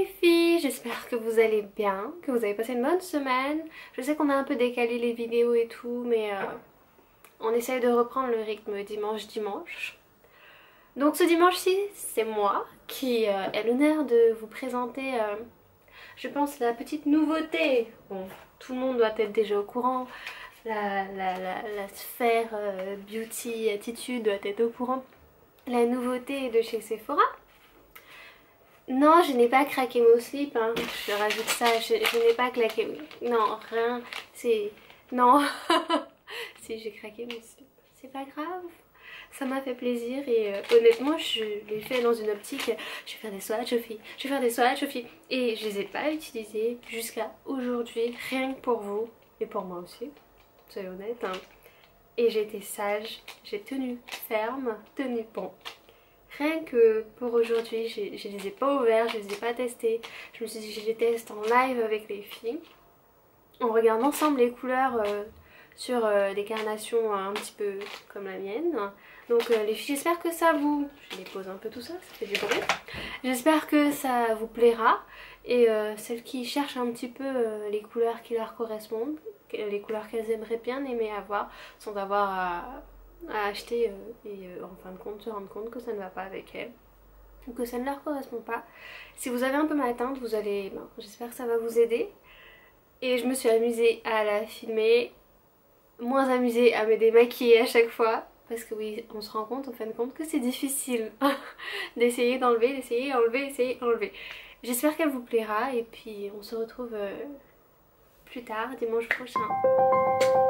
les filles, j'espère que vous allez bien, que vous avez passé une bonne semaine. Je sais qu'on a un peu décalé les vidéos et tout, mais on essaye de reprendre le rythme dimanche. Donc ce dimanche-ci, c'est moi qui ai l'honneur de vous présenter, je pense, la petite nouveauté. Bon, tout le monde doit être déjà au courant, la sphère beauty attitude doit être au courant. La nouveauté de chez Sephora. Non, je n'ai pas craqué mon slip, hein. Je rajoute ça, je n'ai pas claqué, non, rien, c'est, non, si j'ai craqué mon slip, c'est pas grave, ça m'a fait plaisir et honnêtement je l'ai fait dans une optique, je vais faire des swatchs aux filles, et je les ai pas utilisés jusqu'à aujourd'hui, rien que pour vous et pour moi aussi, soyez honnête, hein. Et j'ai été sage, j'ai tenu ferme, tenu bon. Rien que pour aujourd'hui, je les ai pas ouverts, je les ai pas testés. Je me suis dit que je les teste en live avec les filles. On regarde ensemble les couleurs sur des carnations un petit peu comme la mienne. Donc les filles, j'espère que ça vous... Je dépose un peu tout ça, ça fait du bruit. J'espère que ça vous plaira. Et celles qui cherchent un petit peu les couleurs qui leur correspondent, les couleurs qu'elles aimeraient bien aimer avoir, sans avoir à acheter et en fin de compte se rendre compte que ça ne va pas avec elles ou que ça ne leur correspond pas. Si vous avez un peu ma teinte, vous allez, ben, j'espère que ça va vous aider. Et je me suis amusée à la filmer, moins amusée à me démaquiller à chaque fois, parce que oui, on se rend compte en fin de compte que c'est difficile d'essayer d'enlever, d'essayer, enlever, essayer, enlever. J'espère qu'elle vous plaira et puis on se retrouve plus tard dimanche prochain.